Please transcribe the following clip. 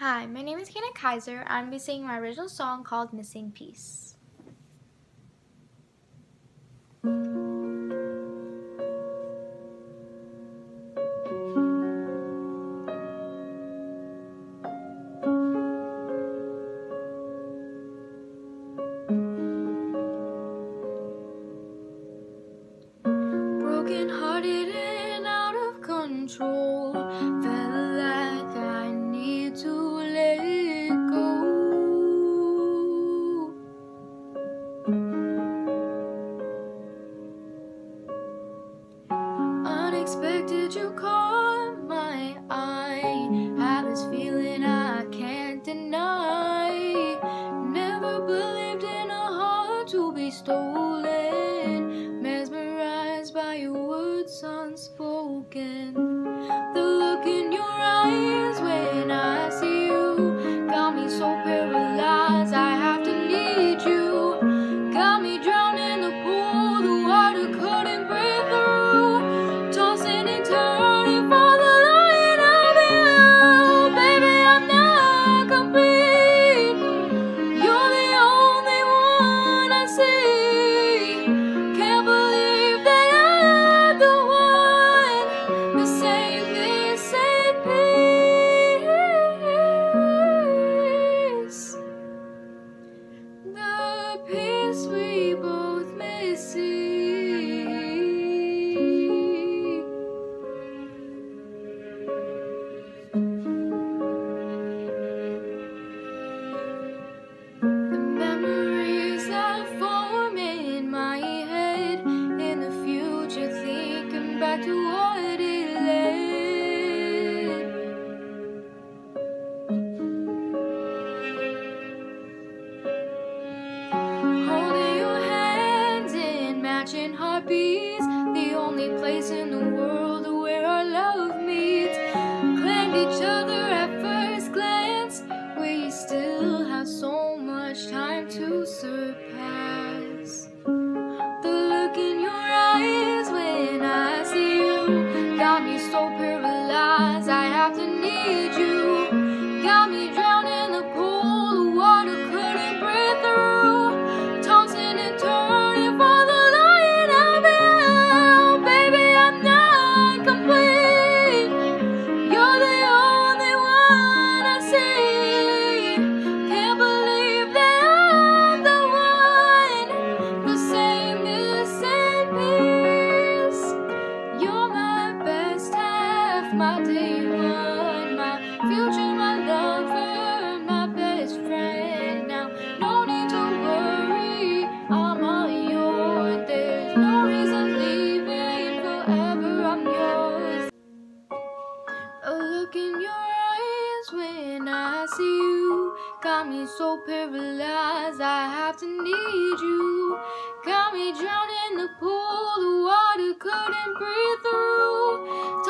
Hi, my name is Hannah Keyser. I'm going to be singing my original song called Missing Piece. Broken hearted and out of control, felt like I need to let it go. Unexpected, you caught my eye, had this feeling I can't deny. Never believed in a heart to be stolen, mesmerized by your words unspoken. The look in your eyes when I see you got me so paralyzed, I have to need you. Got me drowned in the pool, the water couldn't breathe through. Tossing and turning for the light of you. Baby, I'm not complete. You're the only one I see. Can't believe that I'm the one to save this piece. The piece we both missing. The memories that form in my head, in the future thinking back to what it led. Holding your hands in matching heartbeats, the only place in the world where our love meets. Claimed each other at first glance, we still have so much time to surpass. The look in your eyes when I see you got me so paralyzed, I have to need you. Got me drowned in the pool, the water couldn't breathe through. Tossing and turning for the light of you. Baby, I'm not complete. You're the only one I see. Can't believe that I'm the one to save this piece. You're my best half, my day one, my future, my lover, my best friend. Now, no need to worry, I'm all yours. There's no reason leaving, forever I'm yours. A look in your eyes when I see you got me so paralyzed, I have to need you. Got me drowned in the pool, the water couldn't breathe through.